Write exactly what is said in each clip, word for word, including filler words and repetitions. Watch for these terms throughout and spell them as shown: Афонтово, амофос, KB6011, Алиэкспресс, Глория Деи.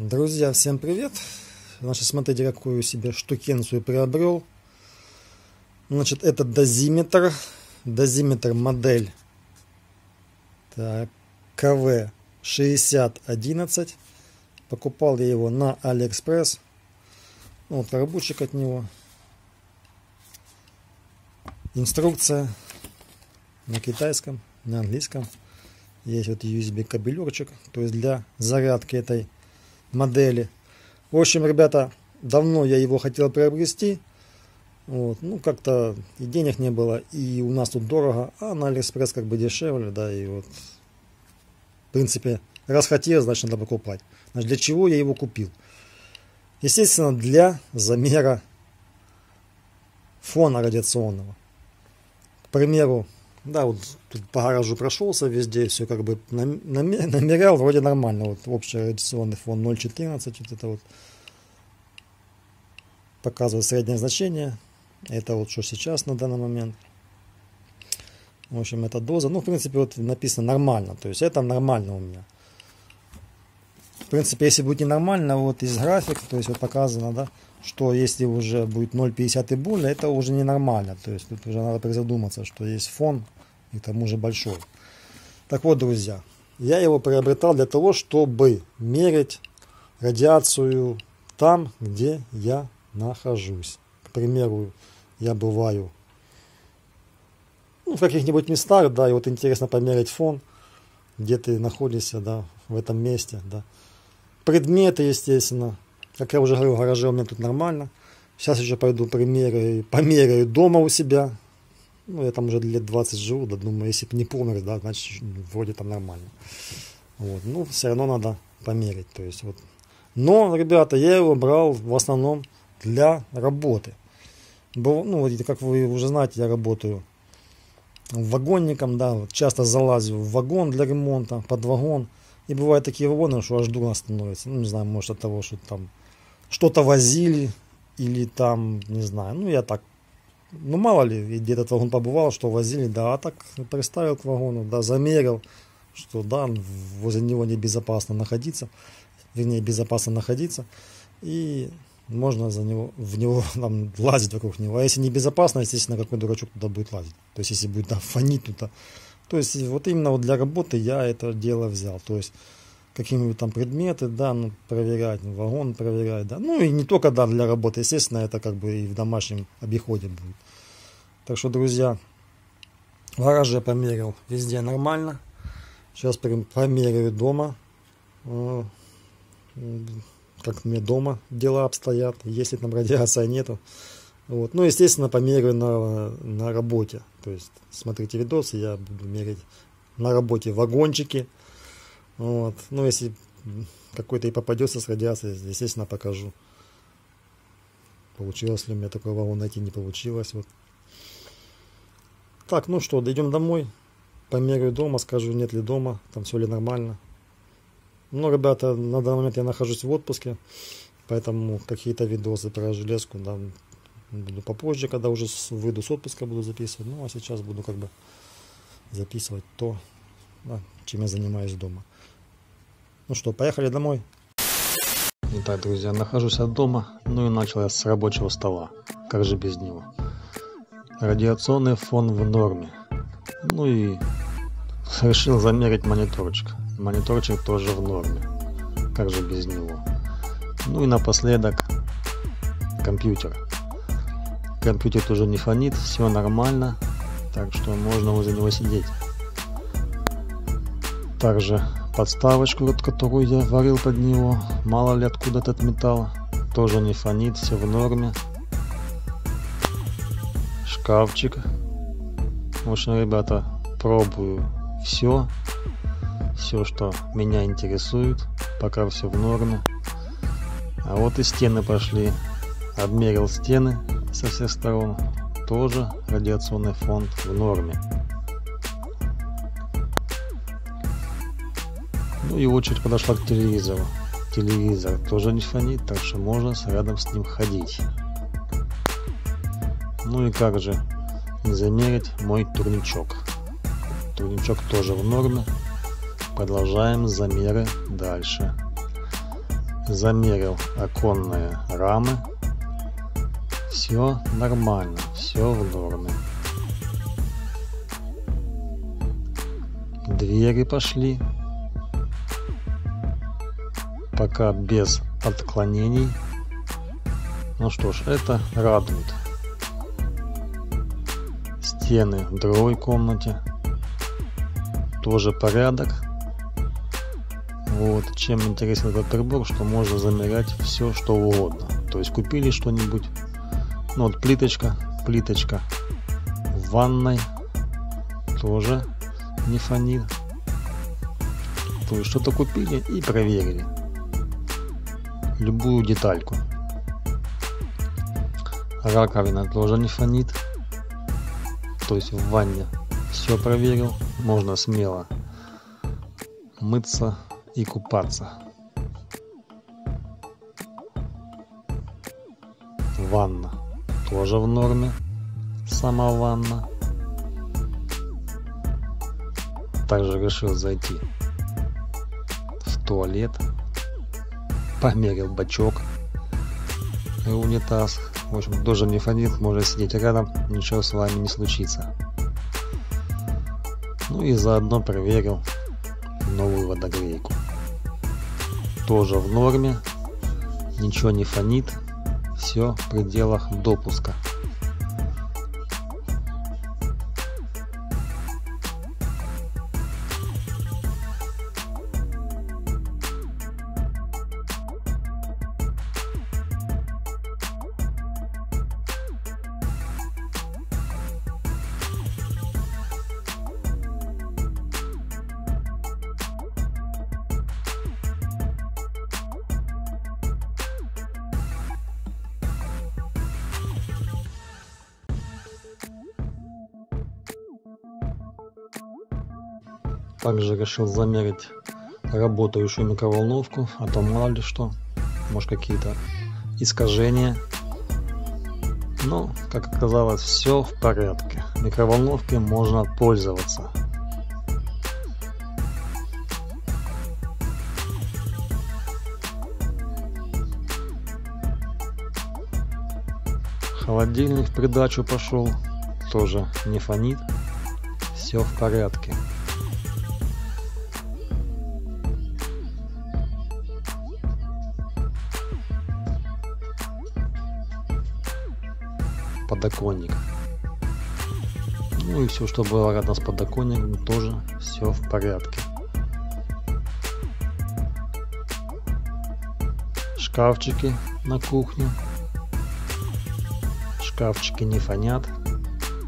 Друзья, всем привет! Значит, смотрите, какую себе штукенцию приобрел. Значит, это дозиметр. Дозиметр модель ка вэ шесть тысяч одиннадцать. Покупал я его на Алиэкспресс. Вот коробочек от него. Инструкция на китайском, на английском. Есть вот ю эс би кабелечек, то есть для зарядки этой модели. В общем, ребята, давно я его хотел приобрести. Вот, ну, как-то и денег не было, и у нас тут дорого, а на Алиэкспресс как бы дешевле, да, и вот, в принципе, раз хотел, значит, надо покупать. Значит, для чего я его купил? Естественно, для замера фона радиационного. К примеру, да, вот тут по гаражу прошелся, везде все как бы намерял, вроде нормально. Вот общий радиационный фон ноль четырнадцать, вот это вот показывает среднее значение. Это вот что сейчас на данный момент. В общем, это доза. Ну, в принципе, вот написано нормально. То есть это нормально у меня. В принципе, если будет ненормально, вот из график, то есть вот показано, да, что если уже будет ноль пятьдесят и более, это уже ненормально. То есть тут уже надо призадуматься, что есть фон и к тому же большой. Так вот, друзья, я его приобретал для того, чтобы мерить радиацию там, где я нахожусь. К примеру, я бываю, ну, в каких-нибудь местах, да, и вот интересно померить фон, где ты находишься, да, в этом месте, да. Предметы, естественно, как я уже говорил, в гараже у меня тут нормально. Сейчас еще пойду примеряю, померяю дома у себя. Ну, я там уже лет двадцать живу, да, думаю, если бы не помер, да, значит, вроде там нормально. Вот, ну, все равно надо померить, то есть, вот. Но, ребята, я его брал в основном для работы. Ну, как вы уже знаете, я работаю вагонником, да, часто залазю в вагон для ремонта, под вагон. И бывают такие вагоны, что аж дурно становится. Ну, не знаю, может от того, что там что-то возили или там, не знаю, ну, я так, ну, мало ли, где этот вагон побывал, что возили, да, а так приставил к вагону, да, замерил, что, да, возле него небезопасно находиться, вернее, безопасно находиться, и можно за него, в него там, лазить вокруг него. А если небезопасно, естественно, какой дурачок туда будет лазить. То есть, если будет там фонить, то, то, то есть, вот именно вот для работы я это дело взял. То есть, какие-нибудь там предметы, да, ну, проверять, ну, вагон проверять, да. Ну, и не только, да, для работы, естественно, это как бы и в домашнем обиходе будет. Так что, друзья, в гараже померил, везде нормально. Сейчас померяю дома, как мне дома дела обстоят, если там радиация нету. Вот. Ну, естественно, померяю на, на работе. То есть, смотрите видосы, я буду мерить на работе вагончики. Вот. Ну, если какой-то и попадется с радиацией, естественно, покажу. Получилось ли у меня такой вагон найти, не получилось. Вот. Так, ну что, дойдем домой. Померяю дома, скажу, нет ли дома, там все ли нормально. Ну, ребята, на данный момент я нахожусь в отпуске, поэтому какие-то видосы про железку, да, буду попозже, когда уже выйду с отпуска, буду записывать. Ну, а сейчас буду как бы записывать то, да, чем я занимаюсь дома. Ну что, поехали домой. Итак, друзья, нахожусь от дома, ну и начал я с рабочего стола. Как же без него? Радиационный фон в норме. Ну и решил замерить мониторчик. Мониторчик тоже в норме, как же без него. Ну и напоследок компьютер. Компьютер тоже не фонит, все нормально, так что можно возле него сидеть. Также подставочку, которую я варил под него, мало ли откуда этот металл, тоже не фонит, все в норме. Шкафчик. В общем, ребята, пробую все. Все, что меня интересует, пока все в норме. А вот и стены пошли. Обмерил стены со всех сторон. Тоже радиационный фон в норме. Ну и очередь подошла к телевизору. Телевизор тоже не фонит, так что можно рядом с ним ходить. Ну и как же не замерить мой турничок. Турничок тоже в норме. Продолжаем замеры дальше. замерил оконные рамы. Все нормально, все в норме. Двери пошли пока без отклонений. Ну что ж, это радует. Стены в другой комнате тоже порядок. Вот чем интересен этот прибор, что можно замерять все что угодно. То есть купили что-нибудь, ну вот плиточка, плиточка в ванной тоже не фонит. То есть что-то купили и проверили. Любую детальку. Раковина тоже не фонит. То есть в ванне все проверил. Можно смело мыться и купаться. Ванна тоже в норме. Сама ванна. Также решил зайти в туалет, померил бачок и унитаз. В общем, тоже не фонит, можно сидеть рядом, ничего с вами не случится. Ну и заодно проверил новую водогрейку. Тоже в норме, ничего не фонит, все в пределах допуска. Также решил замерить работающую микроволновку, а то мало ли что, может какие-то искажения. Но, как оказалось, все в порядке. Микроволновкой можно пользоваться. Холодильник в придачу пошел, тоже не фонит, все в порядке. Подоконник. Ну и все, что было рядом с подоконником, тоже все в порядке. Шкафчики на кухне. Шкафчики не фонят,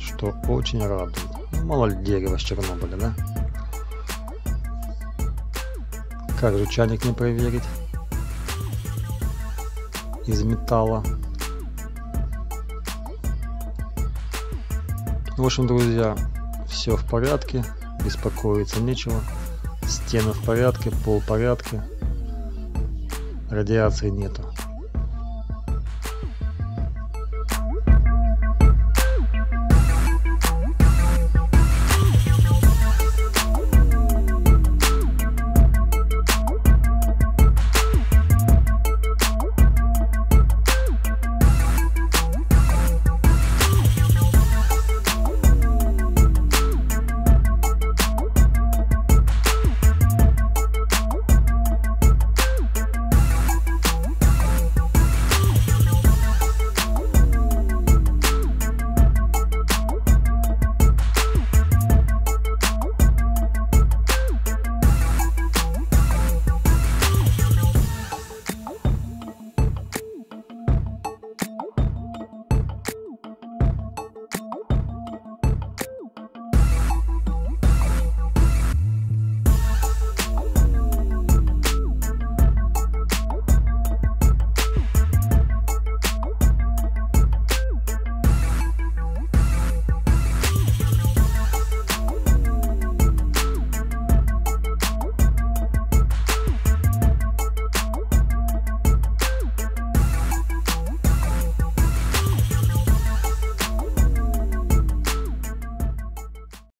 что очень радует. Ну, мало ли дерево с Чернобыля, да? Как же чайник не проверить? Из металла. В общем, друзья, все в порядке, беспокоиться нечего, стены в порядке, пол в порядке, радиации нету.